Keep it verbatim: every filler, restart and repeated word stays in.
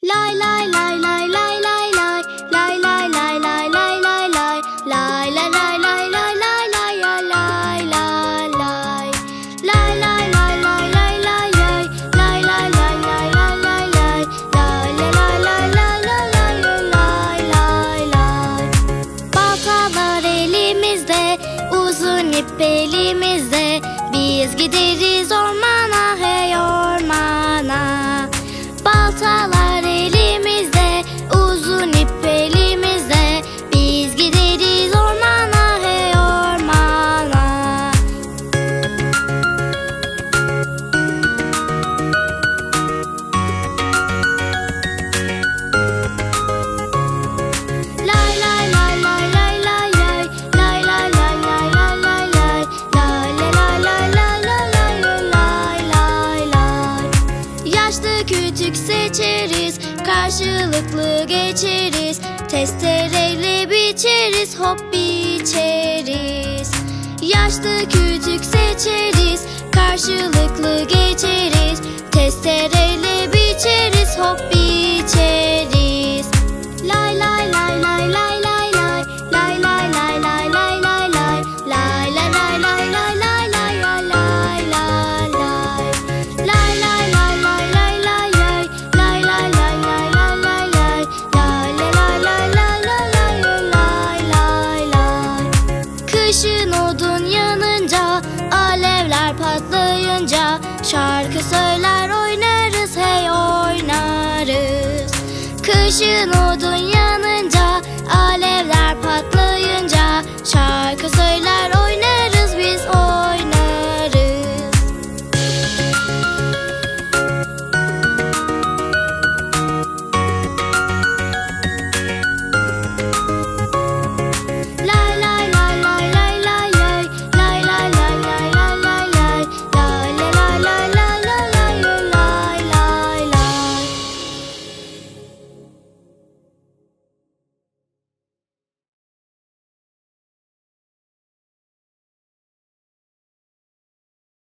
Lay lay lay lay lay lay lay lay lay lay lay lay lay lay lay lay lay lay lay lay lay lay lay lay lay lay lay lay lay lay lay lay lay lay karşılıklı geçeriz, testereyle biçeriz, hop biçeriz. Yaşlı küçük seçeriz, karşılıklı geçeriz, testereyle biçeriz, hop biçeriz. Lay lay lay lay lay. Şarkı söyler oynarız, hey oynarız. Kışın odun